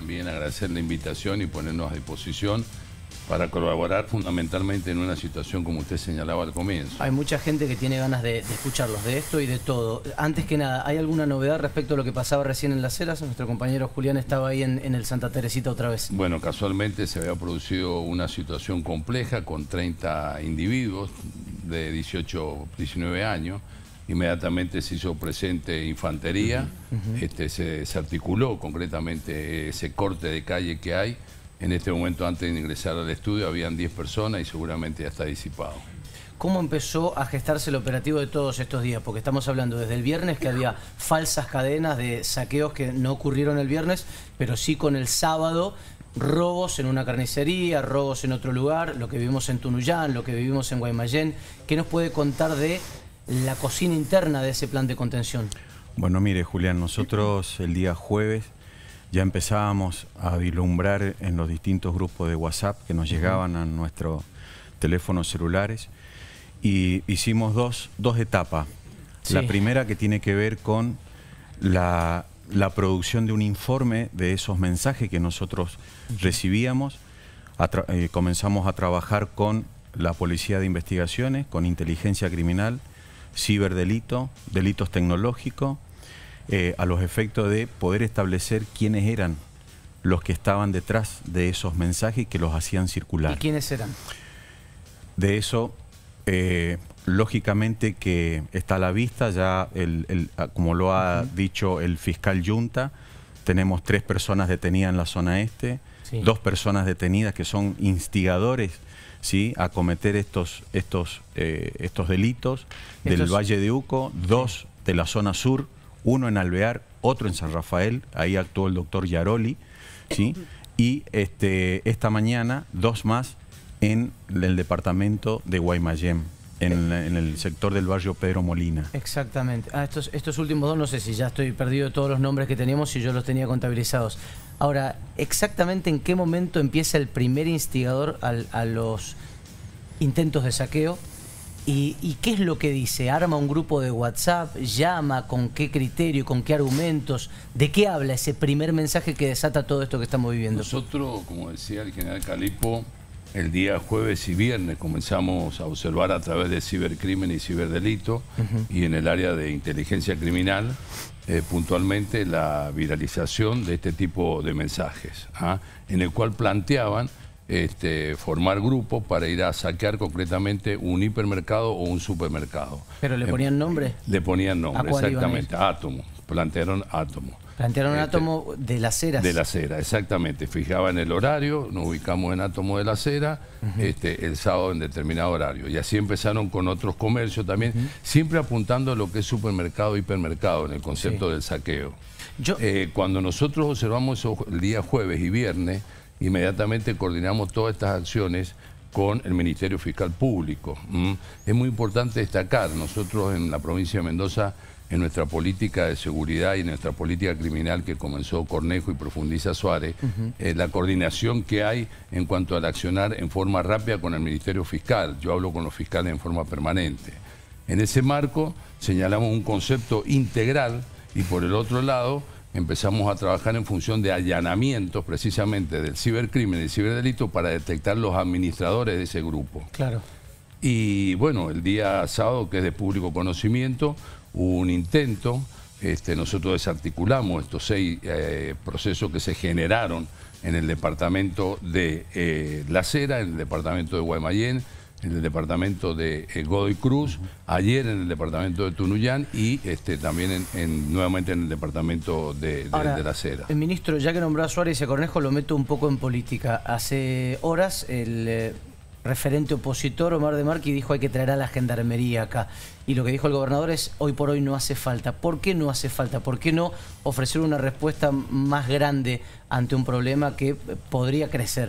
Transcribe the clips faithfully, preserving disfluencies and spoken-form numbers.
también agradecer la invitación y ponernos a disposición para colaborar fundamentalmente en una situación como usted señalaba al comienzo. Hay mucha gente que tiene ganas de, de escucharlos, de esto y de todo. Antes que nada, ¿hay alguna novedad respecto a lo que pasaba recién en Las Heras? Nuestro compañero Julián estaba ahí en, en el Santa Teresita otra vez. Bueno, casualmente se había producido una situación compleja con treinta individuos de dieciocho, diecinueve años. Inmediatamente se hizo presente infantería, uh-huh. este, se desarticuló concretamente ese corte de calle que hay. En este momento, antes de ingresar al estudio, habían diez personas y seguramente ya está disipado. ¿Cómo empezó a gestarse el operativo de todos estos días? Porque estamos hablando desde el viernes que había falsas cadenas de saqueos que no ocurrieron el viernes, pero sí con el sábado, robos en una carnicería, robos en otro lugar, lo que vivimos en Tunuyán, lo que vivimos en Guaymallén. ¿Qué nos puede contar de la cocina interna de ese plan de contención? Bueno, mire, Julián, nosotros el día jueves ya empezábamos a vislumbrar en los distintos grupos de WhatsApp que nos llegaban a nuestros teléfonos celulares, y hicimos dos, dos etapas. Sí. La primera que tiene que ver con la, la producción de un informe de esos mensajes que nosotros recibíamos. A eh, comenzamos a trabajar con la Policía de Investigaciones, con Inteligencia Criminal, Ciberdelito, Delitos Tecnológicos, Eh, a los efectos de poder establecer quiénes eran los que estaban detrás de esos mensajes que los hacían circular. ¿Y quiénes eran? De eso, eh, lógicamente que está a la vista, ya el, el, como lo ha uh-huh. dicho el fiscal Yunta, tenemos tres personas detenidas en la zona este, sí. dos personas detenidas que son instigadores, ¿sí?, a cometer estos, estos, eh, estos delitos del estos... Valle de Uco, dos de la zona sur, uno en Alvear, otro en San Rafael, ahí actuó el doctor Yaroli, ¿sí? Y este, esta mañana dos más en el departamento de Guaymallén, en, en el sector del barrio Pedro Molina. Exactamente. Ah, estos, estos últimos dos, no sé si ya estoy perdido de todos los nombres que teníamos, si yo los tenía contabilizados. Ahora, ¿exactamente en qué momento empieza el primer instigador al, a los intentos de saqueo? ¿Y, ¿Y qué es lo que dice? ¿Arma un grupo de WhatsApp? ¿Llama? ¿Con qué criterio? ¿Con qué argumentos? ¿De qué habla ese primer mensaje que desata todo esto que estamos viviendo? Nosotros, como decía el general Calipo, el día jueves y viernes comenzamos a observar a través de cibercrimen y ciberdelito, uh-huh. y en el área de inteligencia criminal, eh, puntualmente la viralización de este tipo de mensajes, ¿ah? En el cual planteaban Este, formar grupos para ir a saquear concretamente un hipermercado o un supermercado. ¿Pero le ponían nombre? Le ponían nombre, exactamente. Átomo. Plantearon átomo. Plantearon este, átomo de Las Heras. De Las Heras, exactamente. Fijaban el horario, nos ubicamos en átomo de La Cera, uh-huh. este, el sábado en determinado horario. Y así empezaron con otros comercios también, uh-huh. siempre apuntando a lo que es supermercado, hipermercado, en el concepto sí. del saqueo. Yo... Eh, cuando nosotros observamos eso el día jueves y viernes, inmediatamente coordinamos todas estas acciones con el Ministerio Fiscal Público. ¿Mm? Es muy importante destacar, nosotros en la provincia de Mendoza, en nuestra política de seguridad y en nuestra política criminal que comenzó Cornejo y profundiza Suárez, uh-huh. eh, la coordinación que hay en cuanto al accionar en forma rápida con el Ministerio Fiscal. Yo hablo con los fiscales en forma permanente. En ese marco señalamos un concepto integral y por el otro lado empezamos a trabajar en función de allanamientos precisamente del cibercrimen y del ciberdelito para detectar los administradores de ese grupo. Claro. Y bueno, el día sábado, que es de público conocimiento, hubo un intento, este, nosotros desarticulamos estos seis eh, procesos que se generaron en el departamento de eh, La Cera, en el departamento de Guaymallén, en el departamento de eh, Godoy Cruz, uh-huh. ayer en el departamento de Tunuyán y este, también en, en, nuevamente en el departamento de, de, Ahora, de La Cera. El ministro, ya que nombró a Suárez y a Cornejo, lo meto un poco en política. Hace horas el eh, referente opositor Omar De Marchi dijo hay que traer a la gendarmería acá. Y lo que dijo el gobernador es hoy por hoy no hace falta. ¿Por qué no hace falta? ¿Por qué no ofrecer una respuesta más grande ante un problema que podría crecer?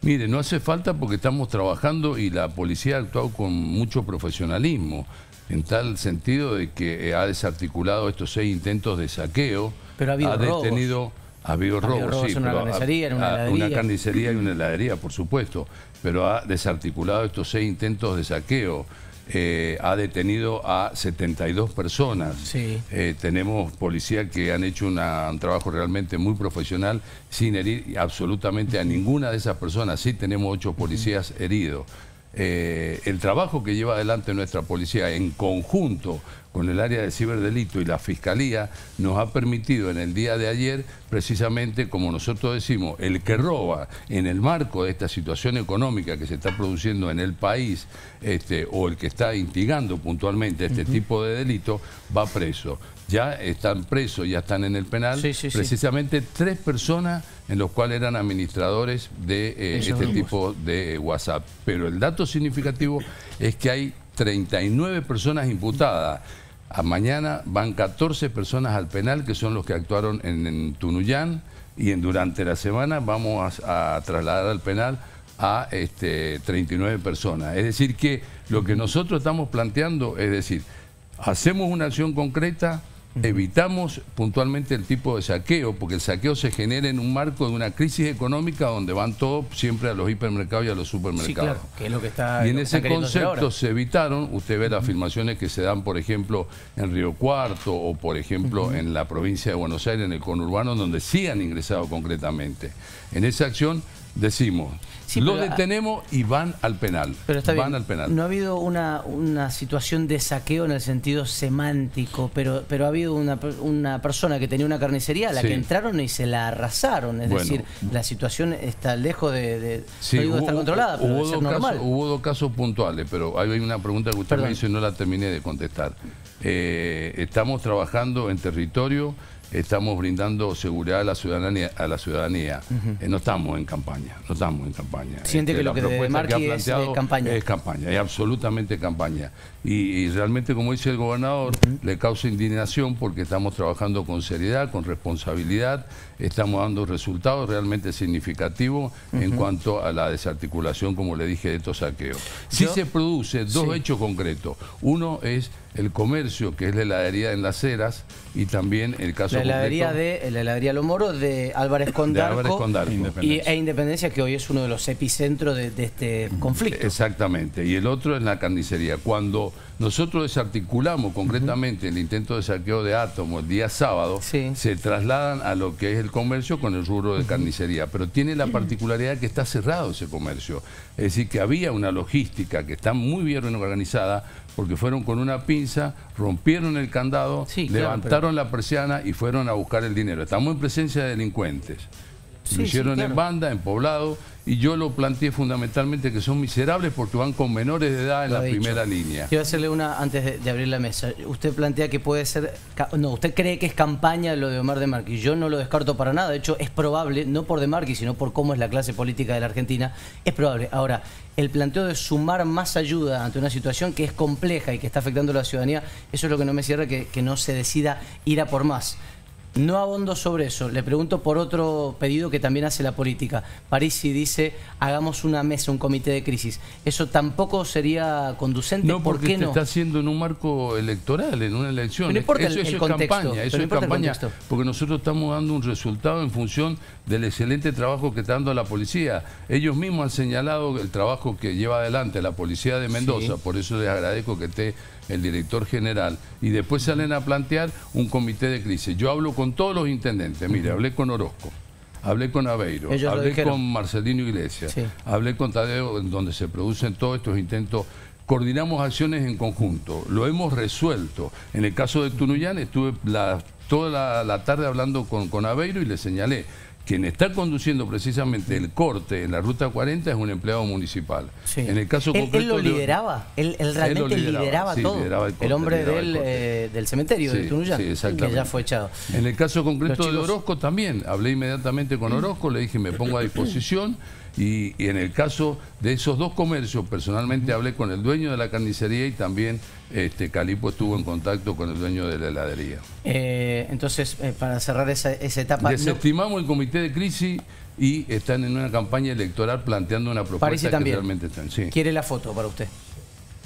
Mire, no hace falta porque estamos trabajando y la policía ha actuado con mucho profesionalismo, en tal sentido de que ha desarticulado estos seis intentos de saqueo. Pero ha habido ha detenido, robos. Ha habido, ha habido robos, robos, sí. En una carnicería, en una heladería. Una carnicería y una heladería, por supuesto, pero ha desarticulado estos seis intentos de saqueo. eh, ha detenido a setenta y dos personas. Sí. Eh, tenemos policías que han hecho una, un trabajo realmente muy profesional sin herir absolutamente a ninguna de esas personas. Sí tenemos ocho policías heridos. Eh, el trabajo que lleva adelante nuestra policía en conjunto con el área de ciberdelito y la Fiscalía nos ha permitido en el día de ayer, precisamente como nosotros decimos, el que roba en el marco de esta situación económica que se está produciendo en el país, este, o el que está instigando puntualmente este uh-huh. tipo de delito, va preso. Ya están presos, ya están en el penal, sí, sí, precisamente sí. tres personas en los cuales eran administradores de eh, este vimos. tipo de WhatsApp. Pero el dato significativo es que hay treinta y nueve personas imputadas. A mañana van catorce personas al penal, que son los que actuaron en, en Tunuyán, y en, durante la semana vamos a, a trasladar al penal a este, treinta y nueve personas. Es decir que lo que nosotros estamos planteando es decir, hacemos una acción concreta, evitamos puntualmente el tipo de saqueo, porque el saqueo se genera en un marco de una crisis económica donde van todos siempre a los hipermercados y a los supermercados. Sí, claro, que es lo que está, y en ese concepto se evitaron, usted ve las afirmaciones que se dan, por ejemplo, en Río Cuarto o, por ejemplo, en la provincia de Buenos Aires, en el conurbano, donde sí han ingresado concretamente. En esa acción decimos... Sí, lo pero, detenemos y van al penal. Pero está van bien, al penal. No ha habido una, una situación de saqueo en el sentido semántico, pero, pero ha habido una, una persona que tenía una carnicería a la sí. que entraron y se la arrasaron. Es bueno, decir, la situación está lejos de, de, sí, no digo hubo, de estar controlada, pero hubo, de ser dos normal. Casos, hubo dos casos puntuales, pero hay una pregunta que usted Perdón. me hizo y no la terminé de contestar. Eh, estamos trabajando en territorio, estamos brindando seguridad a la ciudadanía, a la ciudadanía. Uh-huh. eh, no estamos en campaña, no estamos en campaña. Siente este, que lo que De Marchi es de campaña. Es campaña, es absolutamente campaña. Y, y realmente, como dice el gobernador, uh-huh. le causa indignación porque estamos trabajando con seriedad, con responsabilidad, estamos dando resultados realmente significativos uh-huh. en cuanto a la desarticulación, como le dije, de estos saqueos. Sí Yo, se producen dos sí. hechos concretos. Uno es el comercio, que es la heladería en Las Heras, y también el caso la heladería de la heladería Lo Moro de Álvarez Condarco, de Álvarez Condarco. Independencia. Y, e Independencia, que hoy es uno de los epicentros de, de este conflicto. Exactamente, y el otro es la carnicería. Cuando nosotros desarticulamos concretamente uh-huh. el intento de saqueo de Átomo el día sábado, sí. se trasladan a lo que es el comercio con el rubro de uh-huh. carnicería, pero tiene la particularidad que está cerrado ese comercio, es decir, que había una logística que está muy bien organizada, porque fueron con una pinza, rompieron el candado, sí, levantaron claro, pero... la persiana y fueron a buscar el dinero. Estamos en presencia de delincuentes. Sí, lo hicieron sí, claro. en banda, en poblado, y yo lo planteé fundamentalmente que son miserables porque van con menores de edad en la dicho. primera línea. Quiero hacerle una antes de, de abrir la mesa. Usted plantea que puede ser... No, usted cree que es campaña lo de Omar De Marchi. Yo no lo descarto para nada. De hecho, es probable, no por De Marchi, sino por cómo es la clase política de la Argentina, es probable. Ahora... el planteo de sumar más ayuda ante una situación que es compleja y que está afectando a la ciudadanía, eso es lo que no me cierra, que, que no se decida ir a por más. No abondo sobre eso, le pregunto por otro pedido que también hace la política. París sí dice, hagamos una mesa, un comité de crisis. ¿Eso tampoco sería conducente? No, porque ¿Por qué no? está haciendo en un marco electoral, en una elección. No importa eso, el, eso el es contexto, campaña, eso no es campaña, porque nosotros estamos dando un resultado en función del excelente trabajo que está dando la policía. Ellos mismos han señalado el trabajo que lleva adelante la policía de Mendoza, sí. por eso les agradezco que esté el director general, y después salen a plantear un comité de crisis. Yo hablo con todos los intendentes, mire, hablé con Orozco, hablé con Aveiro, Ellos hablé con Marcelino Iglesias, sí. hablé con Tadeo, donde se producen todos estos intentos. Coordinamos acciones en conjunto, lo hemos resuelto. En el caso de Tunuyán estuve la, toda la, la tarde hablando con, con Aveiro y le señalé, quien está conduciendo precisamente el corte en la Ruta cuarenta es un empleado municipal. Sí. En el caso él, concreto, él lo lideraba, él, él realmente él lo lideraba, lideraba sí, todo. Lideraba el, corte, el hombre lideraba del, el eh, del cementerio sí, de Tunuyán, sí, exactamente. Que ya fue echado. En el caso concreto de Orozco también, hablé inmediatamente con Orozco, le dije me pongo a disposición. Y, y en el caso de esos dos comercios, personalmente hablé con el dueño de la carnicería y también este, Calipo estuvo en contacto con el dueño de la heladería. Eh, entonces, eh, para cerrar esa, esa etapa... Desestimamos no... el comité de crisis y están en una campaña electoral planteando una propuesta Parece que también. realmente están. Sí. ¿Quiere la foto para usted?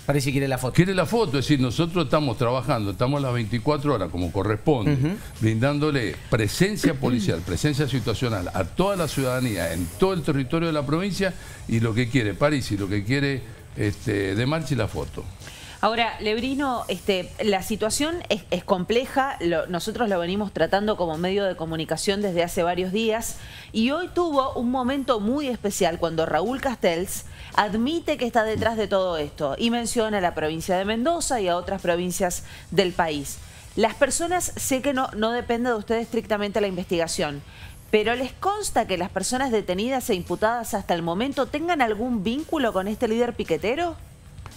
Parece que quiere la foto. Quiere la foto, es decir, nosotros estamos trabajando, estamos las veinticuatro horas como corresponde, uh-huh. brindándole presencia policial, presencia situacional a toda la ciudadanía en todo el territorio de la provincia, y lo que quiere París y lo que quiere este, De Marchi, la foto. Ahora, Lebrino, este, la situación es, es compleja, lo, nosotros lo venimos tratando como medio de comunicación desde hace varios días y hoy tuvo un momento muy especial cuando Raúl Castells admite que está detrás de todo esto y menciona a la provincia de Mendoza y a otras provincias del país. Las personas, sé que no, no depende de ustedes estrictamente la investigación, pero ¿les consta que las personas detenidas e imputadas hasta el momento tengan algún vínculo con este líder piquetero?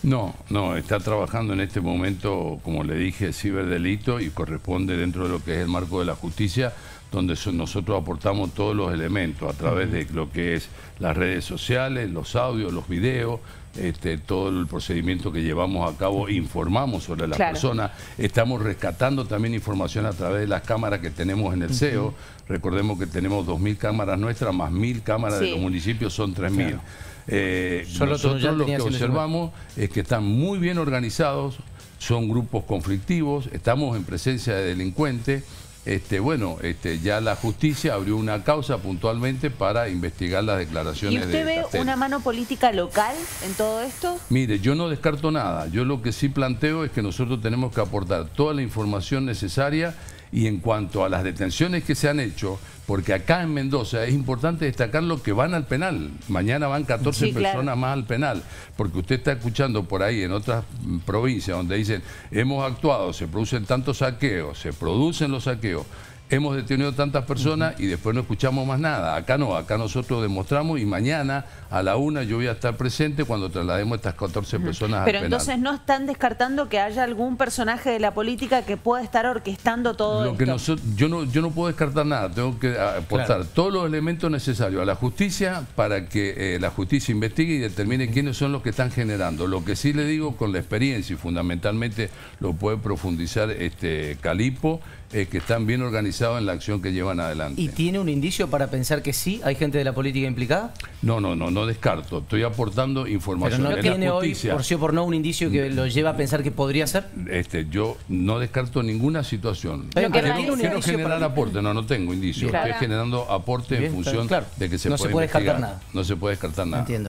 No, no, está trabajando en este momento, como le dije, ciberdelito y corresponde dentro de lo que es el marco de la justicia, donde nosotros aportamos todos los elementos a través de lo que es las redes sociales, los audios, los videos, este, todo el procedimiento que llevamos a cabo, informamos sobre las personas, estamos rescatando también información a través de las cámaras que tenemos en el C E O, recordemos que tenemos dos mil cámaras nuestras, más mil cámaras sí. de los municipios, son tres mil. Claro. Eh, nosotros lo que observamos es que están muy bien organizados, son grupos conflictivos, estamos en presencia de delincuentes. Este, bueno, este, ya la justicia abrió una causa puntualmente para investigar las declaraciones. ¿Y usted de ve una mano política local en todo esto? Mire, yo no descarto nada. Yo lo que sí planteo es que nosotros tenemos que aportar toda la información necesaria y en cuanto a las detenciones que se han hecho, porque acá en Mendoza es importante destacar lo que van al penal. Mañana van catorce sí, claro. personas más al penal, porque usted está escuchando por ahí en otras provincias donde dicen hemos actuado, se producen tantos saqueos, se producen los saqueos, hemos detenido tantas personas y después no escuchamos más nada. Acá no, acá nosotros demostramos y mañana a la una yo voy a estar presente cuando traslademos estas catorce personas al penal. Pero entonces no están descartando que haya algún personaje de la política que pueda estar orquestando todo esto. Lo que nosotros, yo no, yo no puedo descartar nada, tengo que aportar claro. todos los elementos necesarios a la justicia para que eh, la justicia investigue y determine quiénes son los que están generando. Lo que sí le digo con la experiencia y fundamentalmente lo puede profundizar este Calipo, es que están bien organizados en la acción que llevan adelante. ¿Y tiene un indicio para pensar que sí hay gente de la política implicada? No, no, no, no descarto. Estoy aportando información. Pero no tiene hoy, por sí o por no, un indicio que lo lleva a pensar que podría ser. Este, yo no descarto ninguna situación. Pero que quiero, un quiero generar para... aporte. No, no tengo indicio. Claro. Estoy generando aporte bien, en función claro. de que se no puede se puede descartar nada. No se puede descartar nada. Entiendo.